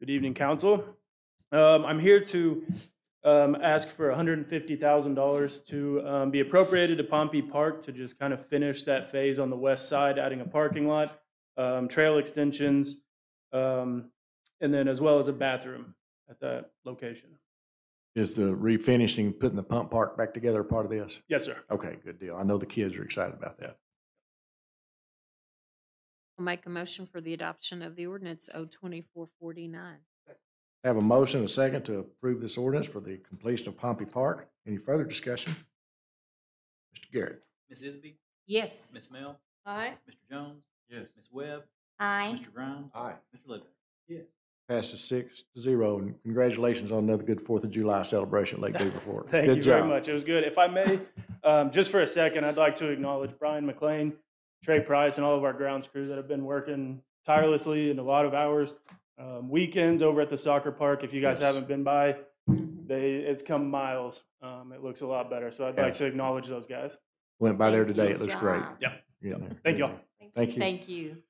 Good evening, Council. I'm here to ask for $150,000 to be appropriated to Pompe Park to just kind of finish that phase on the west side, adding a parking lot, trail extensions, and then as well as a bathroom at that location. Is the refinishing, putting the pump park back together part of this? Yes, sir. Okay, good deal. I know the kids are excited about that. I'll make a motion for the adoption of the ordinance 02449. I have a motion and a second to approve this ordinance for the completion of Pompe Park. Any further discussion? Mr. Garrett. Ms. Isby? Yes. Ms. Mel? Aye. Mr. Jones? Yes. Ms. Webb? Aye. Mr. Grimes? Aye. Mr. Living? Yes. Passes 6-0. And congratulations on another good 4th of July celebration at Lake Beaverport. Thank you very much. It was good. If I may, just for a second, I'd like to acknowledge Brian McLean, Trey Price, and all of our grounds crews that have been working tirelessly in a lot of hours, weekends over at the soccer park. If you guys haven't been by, it's come miles. It looks a lot better. So I'd like to acknowledge those guys. Went by there today. It looks great. Yeah. Thank you all. Thank you.